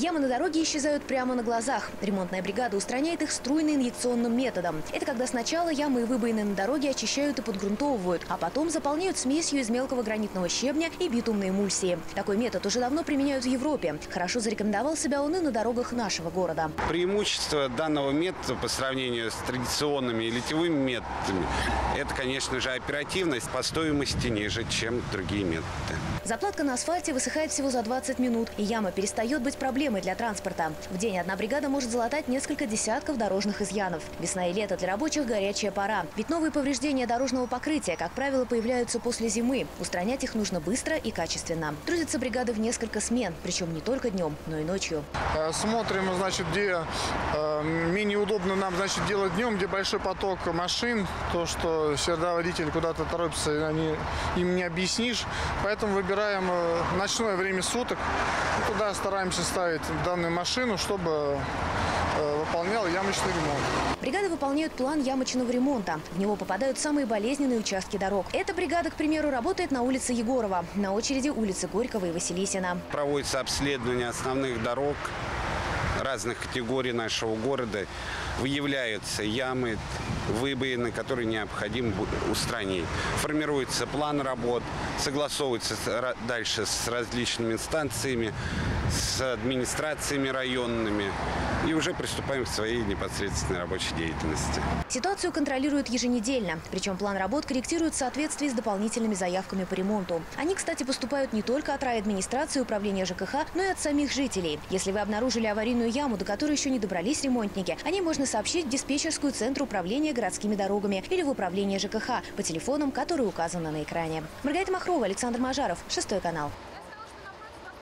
Ямы на дороге исчезают прямо на глазах. Ремонтная бригада устраняет их струйно-инъекционным методом. Это когда сначала ямы и выбоины на дороге очищают и подгрунтовывают, а потом заполняют смесью из мелкого гранитного щебня и битумной эмульсии. Такой метод уже давно применяют в Европе. Хорошо зарекомендовал себя он и на дорогах нашего города. Преимущество данного метода по сравнению с традиционными и литьевыми методами – это, конечно же, оперативность, по стоимости ниже, чем другие методы. Заплатка на асфальте высыхает всего за 20 минут, и яма перестает быть проблемой для транспорта. В день одна бригада может залатать несколько десятков дорожных изъянов. Весна и лето для рабочих – горячая пора. Ведь новые повреждения дорожного покрытия, как правило, появляются после зимы. Устранять их нужно быстро и качественно. Трудятся бригады в несколько смен, причем не только днем, но и ночью. Смотрим, значит, где менее удобно нам, значит, делать днем, где большой поток машин, то, что всегда водитель куда-то торопится, им не объяснишь. Поэтому выбираем ночное время суток. Туда стараемся ставить данную машину, чтобы выполнял ямочный ремонт. Бригады выполняют план ямочного ремонта. В него попадают самые болезненные участки дорог. Эта бригада, к примеру, работает на улице Егорова. На очереди улицы Горького и Василисина. Проводится обследование основных дорог разных категорий нашего города. Выявляются ямы, выбоины, которые необходимо устранить. Формируется план работ, согласовывается дальше с различными инстанциями, с администрациями районными. И уже приступаем к своей непосредственной рабочей деятельности. Ситуацию контролируют еженедельно. Причем план работ корректируют в соответствии с дополнительными заявками по ремонту. Они, кстати, поступают не только от райадминистрации, управления ЖКХ, но и от самих жителей. Если вы обнаружили аварийную яму, до которой еще не добрались ремонтники, о ней можно сообщить в диспетчерскую Центр управления городскими дорогами или в управление ЖКХ по телефонам, которые указаны на экране. Маргарита Махрова, Александр Мажаров, Шестой канал.